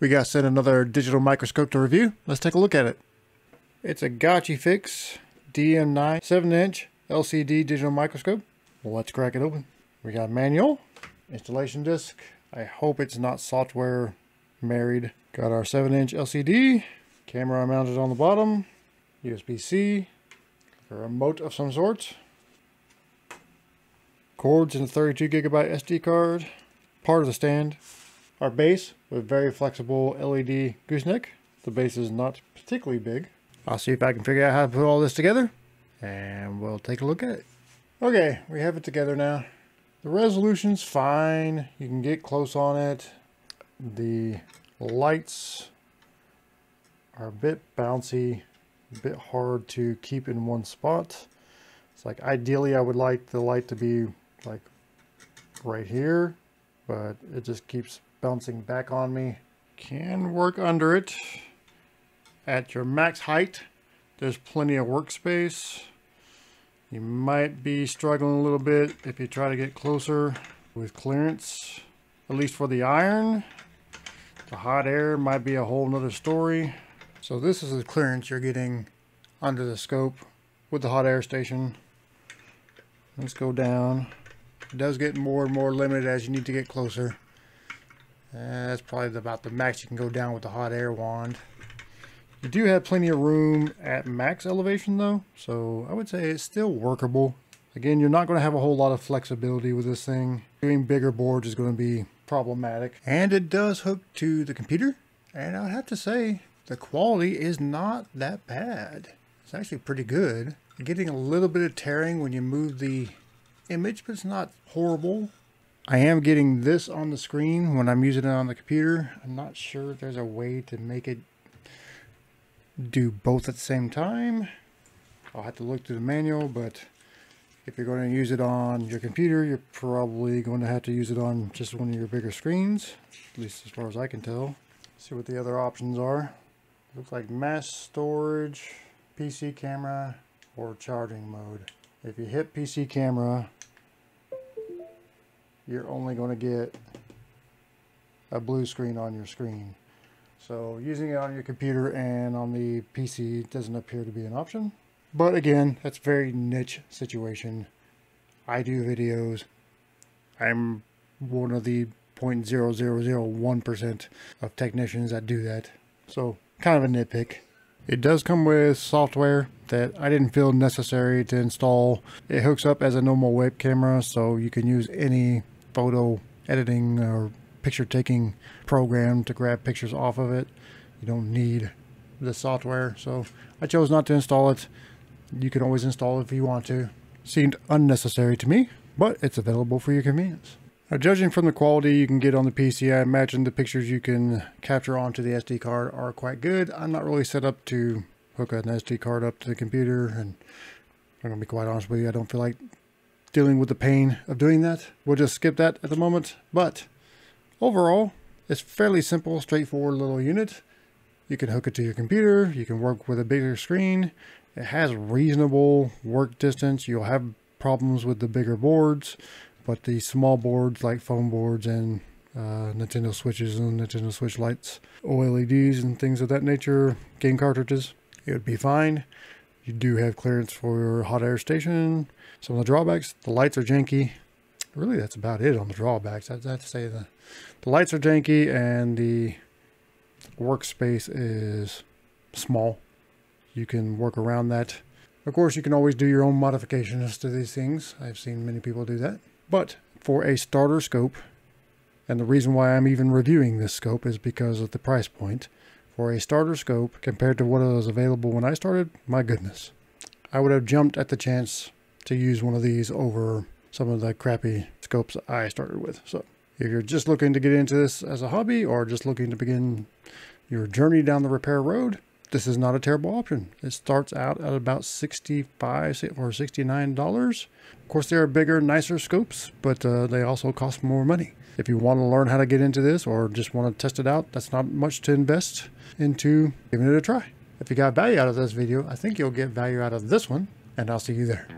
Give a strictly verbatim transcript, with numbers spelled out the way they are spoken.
We got sent another digital microscope to review. Let's take a look at it. It's a GochiFix D M nine seven inch L C D digital microscope. Let's crack it open. We got a manual, installation disc. I hope it's not software married. Got our seven inch L C D, camera mounted on the bottom, U S B C, a remote of some sort, cords and a thirty-two gigabyte S D card, part of the stand, our base with very flexible L E D gooseneck. The base is not particularly big. I'll see if I can figure out how to put all this together and we'll take a look at it. Okay, we have it together now. The resolution's fine. You can get close on it. The lights are a bit bouncy, a bit hard to keep in one spot. It's like ideally I would like the light to be like right here, but it just keeps bouncing back on me. Can work under it. At your max height, there's plenty of workspace. You might be struggling a little bit if you try to get closer with clearance, at least for the iron. The hot air might be a whole nother story. So this is the clearance you're getting under the scope with the hot air station. Let's go down. It does get more and more limited as you need to get closer. Uh, that's probably about the max you can go down with the hot air wand. You do have plenty of room at max elevation though, so I would say it's still workable. Again, you're not going to have a whole lot of flexibility with this thing. Doing bigger boards is going to be problematic. And it does hook to the computer, and I'd have to say the quality is not that bad. It's actually pretty good. You're getting a little bit of tearing when you move the image, but it's not horrible. I am getting this on the screen when I'm using it on the computer. I'm not sure if there's a way to make it do both at the same time. I'll have to look through the manual, but if you're going to use it on your computer, you're probably going to have to use it on just one of your bigger screens, at least as far as I can tell. Let's see what the other options are. Looks like mass storage, P C camera, or charging mode. If you hit P C camera, you're only going to get a blue screen on your screen. So using it on your computer and on the P C doesn't appear to be an option. But again, that's a very niche situation. I do videos. I'm one of the zero point zero zero zero one percent of technicians that do that. So kind of a nitpick. It does come with software that I didn't feel necessary to install. It hooks up as a normal web camera, so you can use any photo editing or picture taking program to grab pictures off of it. You don't need the software, so I chose not to install it. You can always install it if you want to. Seemed unnecessary to me, but it's available for your convenience. Now, judging from the quality you can get on the P C, I imagine the pictures you can capture onto the S D card are quite good. I'm not really set up to hook an S D card up to the computer, and I'm gonna be quite honest with you, I don't feel like dealing with the pain of doing that. We'll just skip that at the moment, but overall, it's fairly simple, straightforward little unit. You can hook it to your computer, you can work with a bigger screen. It has reasonable work distance. You'll have problems with the bigger boards, but the small boards like foam boards and uh, Nintendo Switches and Nintendo Switch Lites, O L E Ds and things of that nature, game cartridges, it would be fine. You do have clearance for your hot air station. Some of the drawbacks, the lights are janky. Really, that's about it on the drawbacks. I'd have to say the, the lights are janky and the workspace is small. You can work around that. Of course, you can always do your own modifications to these things. I've seen many people do that. But for a starter scope, and the reason why I'm even reviewing this scope is because of the price point. For a starter scope, compared to what was available when I started, my goodness. I would have jumped at the chance to use one of these over some of the crappy scopes I started with. So if you're just looking to get into this as a hobby or just looking to begin your journey down the repair road, this is not a terrible option. It starts out at about sixty-five dollars or sixty-nine dollars. Of course, there are bigger, nicer scopes, but uh, they also cost more money. If you want to learn how to get into this or just want to test it out, that's not much to invest into giving it a try. If you got value out of this video, I think you'll get value out of this one, and I'll see you there.